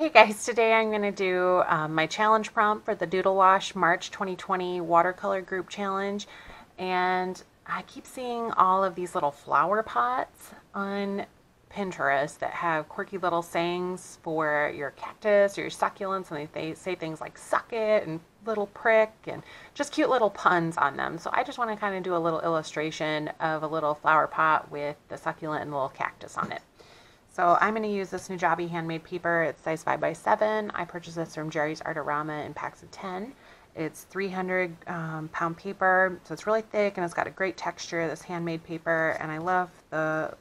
Hey guys, today I'm going to do my challenge prompt for the Doodle Wash March 2020 Watercolor Group Challenge, and I keep seeing all of these little flower pots on Pinterest that have quirky little sayings for your cactus or your succulents, and they say things like suck it and little prick and just cute little puns on them. So I just want to kind of do a little illustration of a little flower pot with the succulent and the little cactus on it. So I'm going to use this Nujabi handmade paper. It's size 5x7. I purchased this from Jerry's Artarama in packs of 10. It's 300-pound paper, so it's really thick and it's got a great texture, this handmade paper, and I love the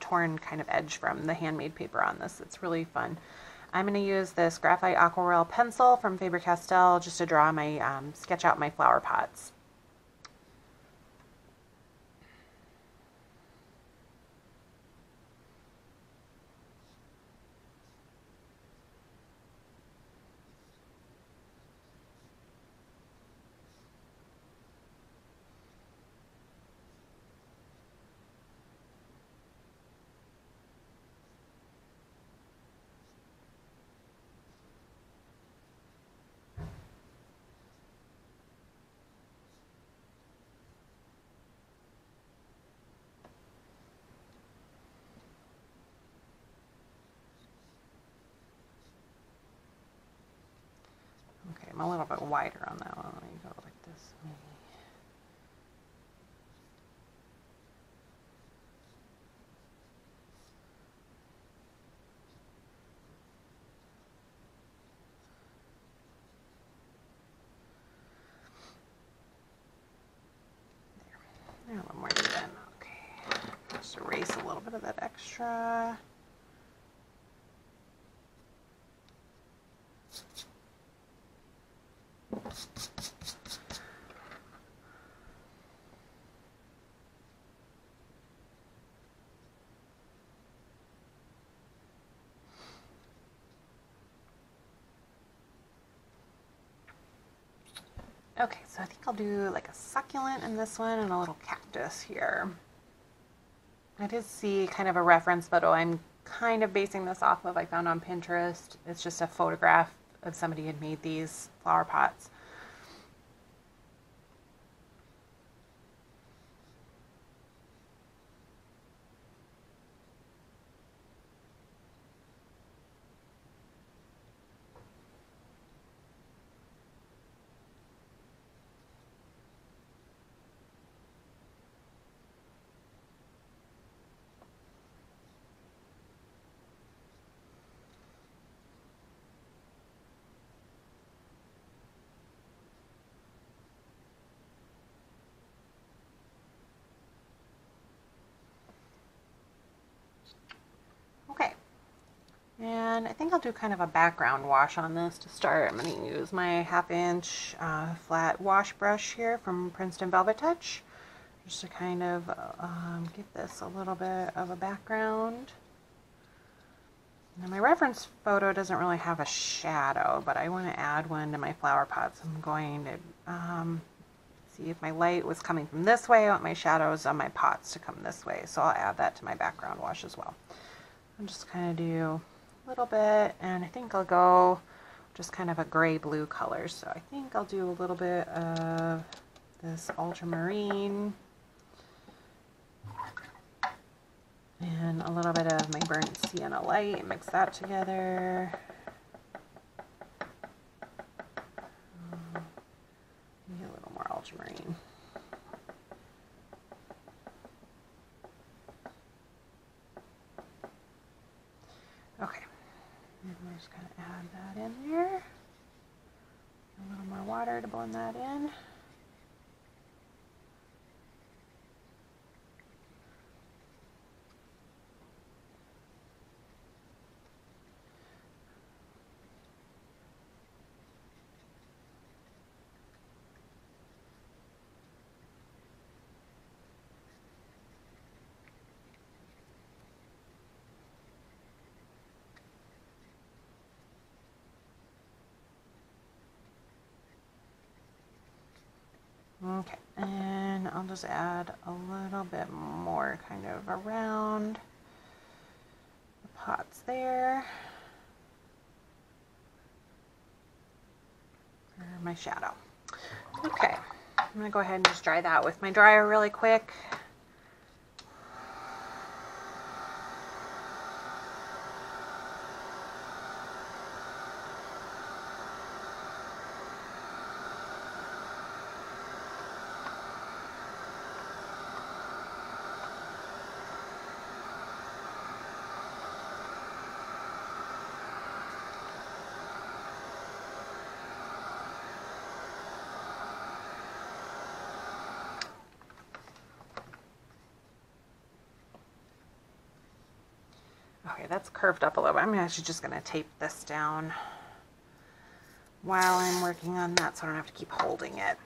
torn kind of edge from the handmade paper on this. It's really fun. I'm going to use this graphite aquarelle pencil from Faber-Castell just to draw my, sketch out my flower pots. I'm a little bit wider on that one. Let me go like this, maybe. There. A little more than that. Okay. Just erase a little bit of that extra. Okay, so I think I'll do like a succulent in this one and a little cactus here. I did see kind of a reference photo. I'm kind of basing this off of I found on Pinterest. It's just a photograph of somebody had made these flower pots. And I think I'll do kind of a background wash on this to start. I'm going to use my half-inch flat wash brush here from Princeton Velvetouch, just to kind of give this a little bit of a background. Now my reference photo doesn't really have a shadow, but I want to add one to my flower pots. I'm going to see if my light was coming from this way. I want my shadows on my pots to come this way, so I'll add that to my background wash as well. I'm just kind of do little bit, and I think I'll go just kind of a gray-blue color. So I think I'll do a little bit of this ultramarine and a little bit of my burnt sienna light, mix that together. Maybe a little more ultramarine. I'm just going to add that in there. A little more water to blend that in. Okay, and I'll just add a little bit more kind of around the pots there. or my shadow. Okay, I'm gonna go ahead and just dry that with my dryer really quick. Okay, that's curved up a little bit. I'm actually just going to tape this down while I'm working on that so I don't have to keep holding it.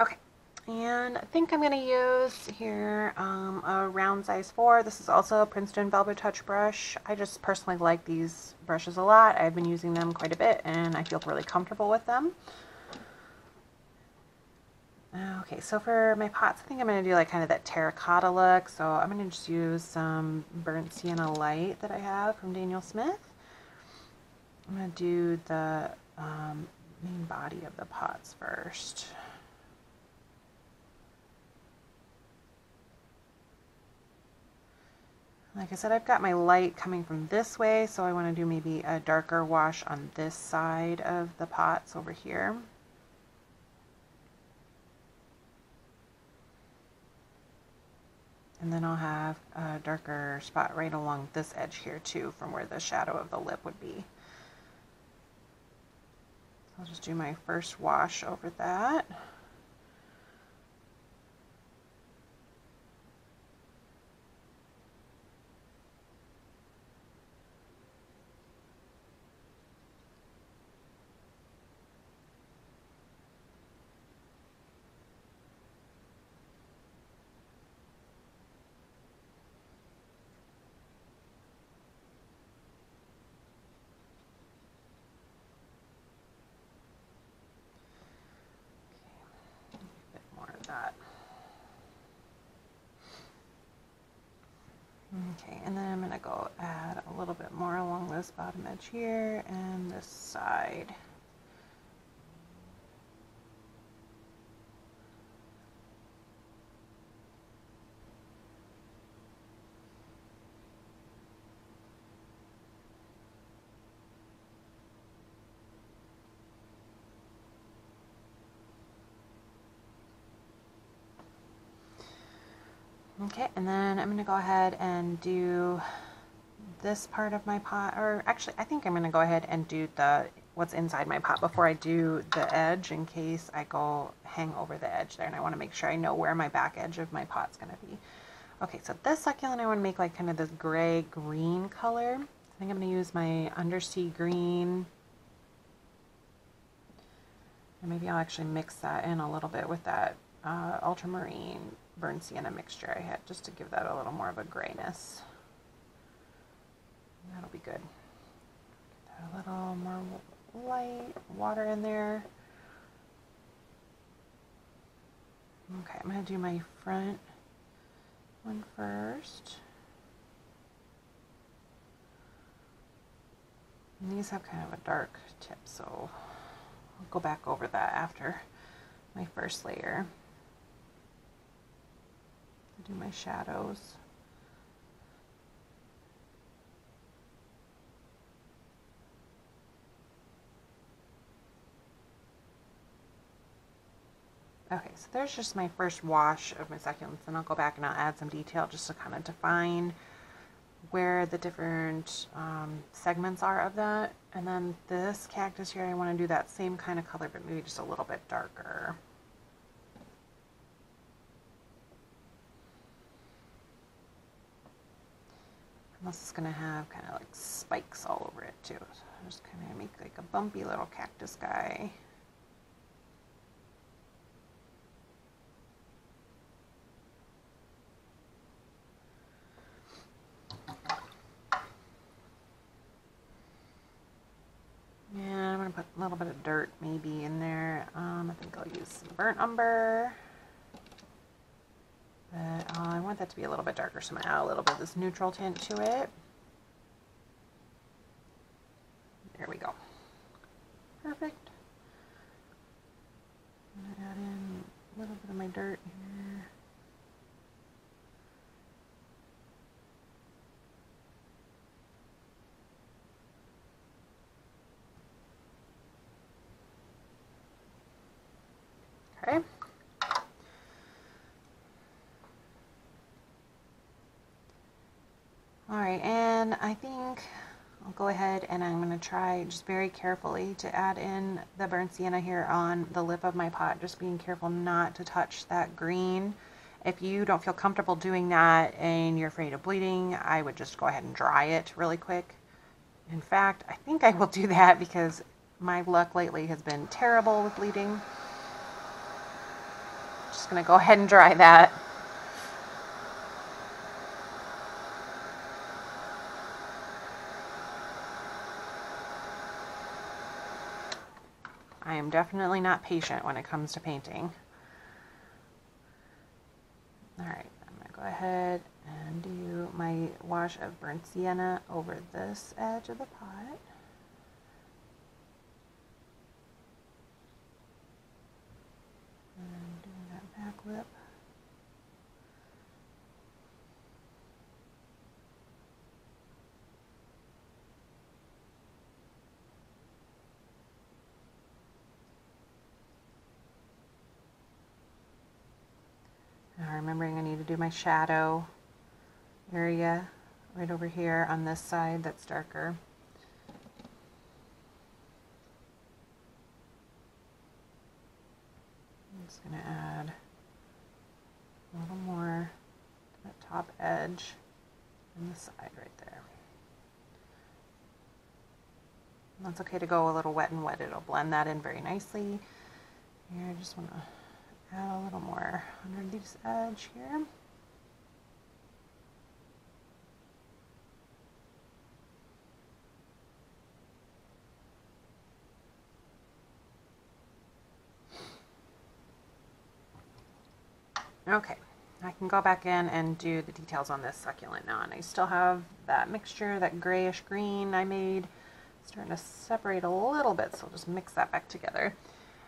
Okay, and I think I'm going to use here a round size 4. This is also a Princeton Velvetouch brush. I just personally like these brushes a lot. I've been using them quite a bit and I feel really comfortable with them. Okay, so for my pots, I think I'm going to do like kind of that terracotta look. So I'm going to just use some Burnt Sienna Light that I have from Daniel Smith. I'm going to do the main body of the pots first. Like I said, I've got my light coming from this way, so I want to do maybe a darker wash on this side of the pots over here. And then I'll have a darker spot right along this edge here too, from where the shadow of the lip would be. I'll just do my first wash over that. Okay, and then I'm going to go add a little bit more along this bottom edge here and this side. Okay, and then I'm going to go ahead and do this part of my pot, or actually I think I'm going to go ahead and do what's inside my pot before I do the edge, in case I go hang over the edge there, and I want to make sure I know where my back edge of my pot's going to be. Okay, so this succulent I want to make like kind of this gray-green color. I think I'm going to use my Undersea Green, and maybe I'll actually mix that in a little bit with that Ultramarine Burnt Sienna mixture I had, just to give that a little more of a grayness. That'll be good. Get a little more light water in there. Okay, I'm going to do my front one first. And these have kind of a dark tip, so I'll go back over that after my first layer. Do my shadows. Okay, so there's just my first wash of my succulents, and I'll go back and I'll add some detail just to kind of define where the different segments are of that. And then this cactus here, I want to do that same kind of color, but maybe just a little bit darker. This is going to have kind of like spikes all over it too. So I'm just kind of make like a bumpy little cactus guy. Yeah, I'm going to put a little bit of dirt maybe in there. I think I'll use some burnt umber. But I want that to be a little bit darker, so I'm going to add a little bit of this neutral tint to it. There we go. Perfect. I'm going to add in a little bit of my dirt here. Okay. All right, and I think I'll go ahead and I'm going to try just very carefully to add in the burnt sienna here on the lip of my pot, just being careful not to touch that green. If you don't feel comfortable doing that and you're afraid of bleeding, I would just go ahead and dry it really quick. In fact, I think I will do that because my luck lately has been terrible with bleeding. Just going to go ahead and dry that. I am definitely not patient when it comes to painting. All right, I'm going to go ahead and do my wash of burnt sienna over this edge of the pot. And doing that back lip. Now remembering I need to do my shadow area right over here on this side that's darker. I'm just going to add a little more to that top edge and the side right there. And that's okay to go a little wet and wet. It'll blend that in very nicely. Here, I just want to add a little more under this edge here. Okay, I can go back in and do the details on this succulent now, and I still have that mixture, that grayish green I made. It's starting to separate a little bit, so I'll just mix that back together.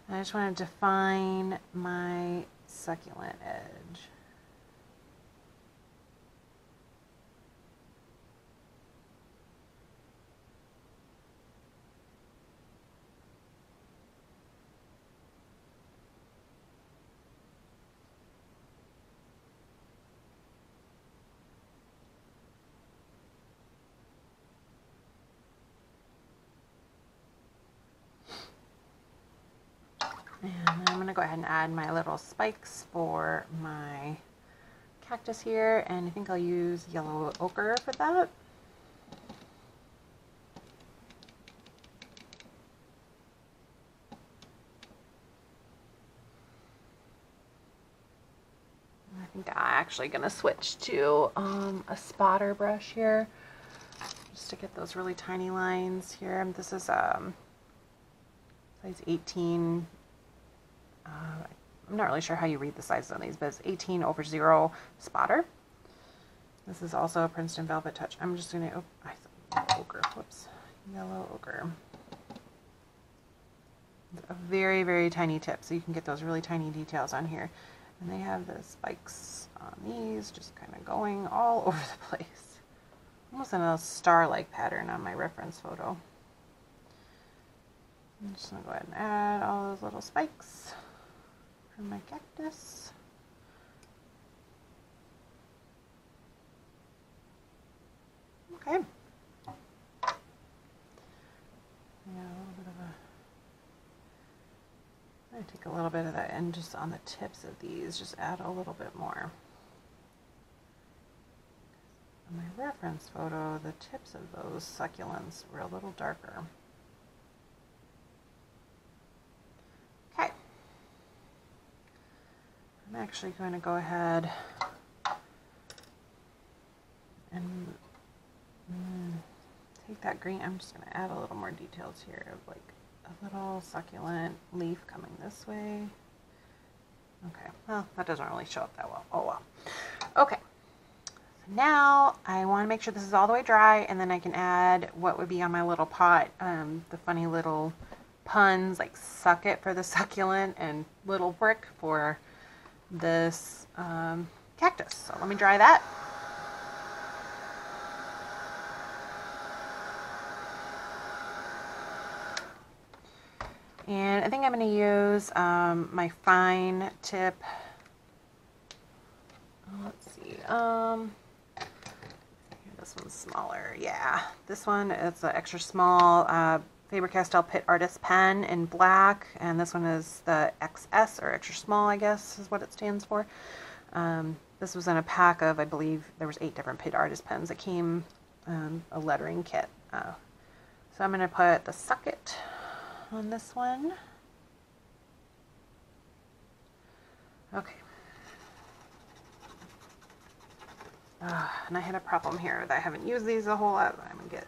And I just want to define my succulent edge. Go ahead and add my little spikes for my cactus here, and I think I'll use yellow ochre for that. I think I'm actually going to switch to a spotter brush here just to get those really tiny lines here. And this is size 18. I'm not really sure how you read the sizes on these, but it's 18/0 spotter. This is also a Princeton Velvetouch. I'm just going to yellow ochre. A very, very tiny tip, so you can get those really tiny details on here. And they have the spikes on these, just kind of going all over the place. Almost in a star-like pattern on my reference photo. I'm just going to go ahead and add all those little spikes from my cactus. Okay. I got a little bit of a... I'm going to take a little bit of that and just on the tips of these, just add a little bit more. On my reference photo, the tips of those succulents were a little darker. I'm actually going to go ahead and take that green. I'm just going to add a little more details here of like a little succulent leaf coming this way Okay, well, that doesn't really show up that well. Oh, well. Okay, so now I want to make sure this is all the way dry, and then I can add what would be on my little pot, the funny little puns, like suck it for the succulent and little brick for this cactus. So let me dry that. And I think I'm going to use my fine tip. Let's see. This one's smaller. Yeah, this one is an extra small Faber-Castell Pitt Artist Pen in black, and this one is the XS, or extra small, I guess, is what it stands for. This was in a pack of, I believe, there was 8 different Pitt Artist Pens that came a lettering kit. So I'm going to put the socket on this one. Okay. And I had a problem here that I haven't used these a whole lot. I'm gonna get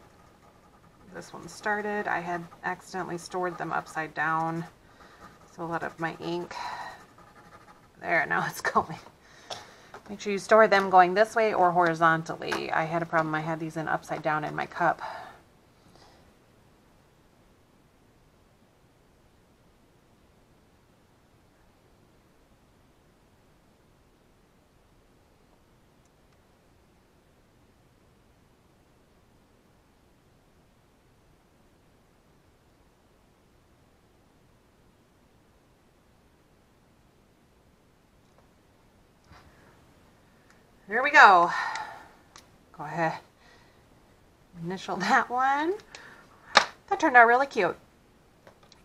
this one started. I had accidentally stored them upside down, so a lot of my ink there, now it's going. Make sure you store them going this way or horizontally. I had a problem, I had these in upside down in my cup. Here we go. Go ahead. Initial that one. That turned out really cute.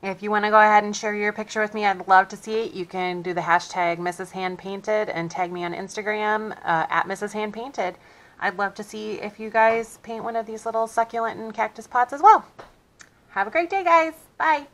If you want to go ahead and share your picture with me, I'd love to see it. You can do the hashtag #MrsHandPainted and tag me on Instagram at @MrsHandPainted. I'd love to see if you guys paint one of these little succulent and cactus pots as well. Have a great day, guys. Bye.